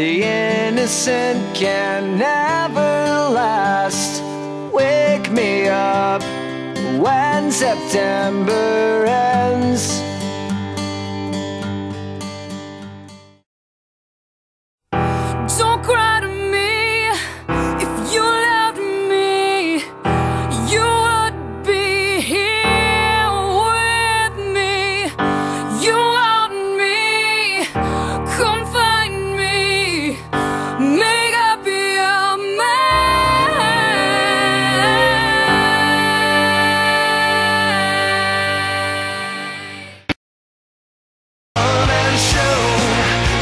The innocent can never last. Wake me up when September ends. Don't cry to me. If you loved me, you would be here with me. You want me, come find me, make up your mind. Come and show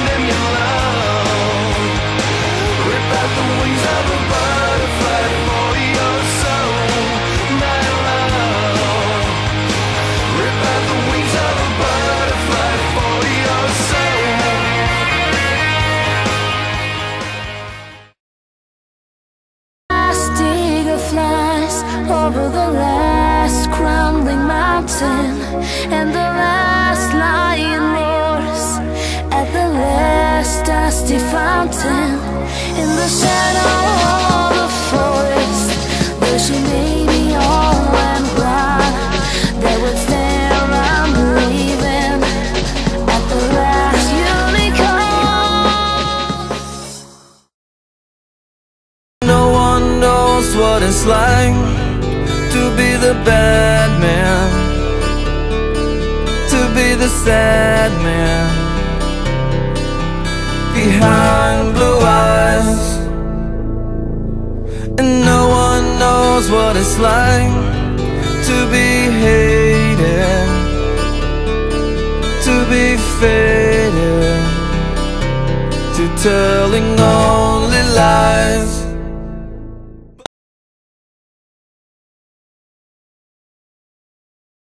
them your love. The wings of a butterfly for your soul, my love. Rip out the wings of a butterfly for your soul. Last eagle flies over the last crumbling mountain, and the last lion roars at the last dusty fountain. In the shadow of the forest, there she may be all and brown. They would stare, I'm leaving at the last unicorn. No one knows what it's like to be the bad man, to be the sad man. Behind blue eyes, and no one knows what it's like to be hated, to be faded, to telling only lies.